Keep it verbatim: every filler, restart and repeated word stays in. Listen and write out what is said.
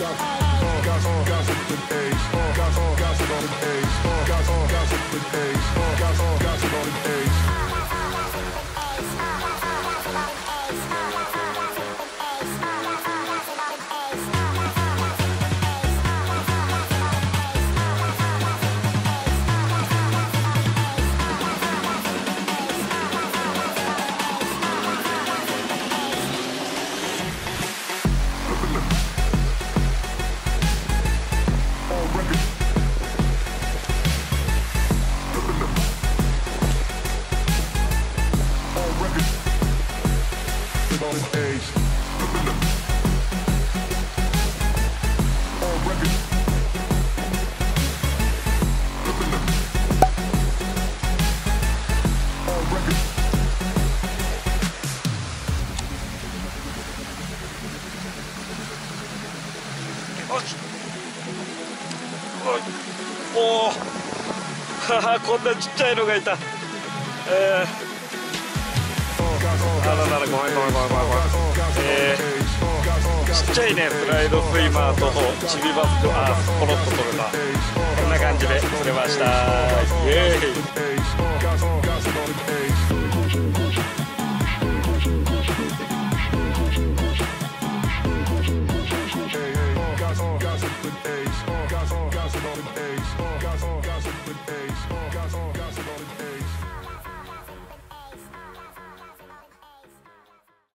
おーこんなちっちゃいのがいた。えーあらららごめんごめんごめんごめんえーちっちゃいねスライドスイマーとチビバッグあーポロッと取れた。こんな感じで釣れました。イエーイ。